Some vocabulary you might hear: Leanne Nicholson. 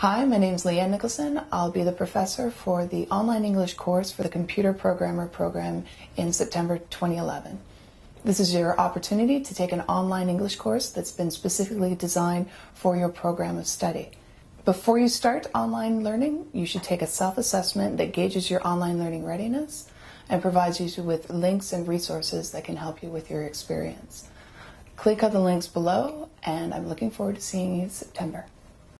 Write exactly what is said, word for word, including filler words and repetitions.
Hi, my name's Leanne Nicholson. I'll be the professor for the online English course for the Computer Programmer program in September twenty eleven. This is your opportunity to take an online English course that's been specifically designed for your program of study. Before you start online learning, you should take a self-assessment that gauges your online learning readiness and provides you with links and resources that can help you with your experience. Click on the links below, and I'm looking forward to seeing you in September.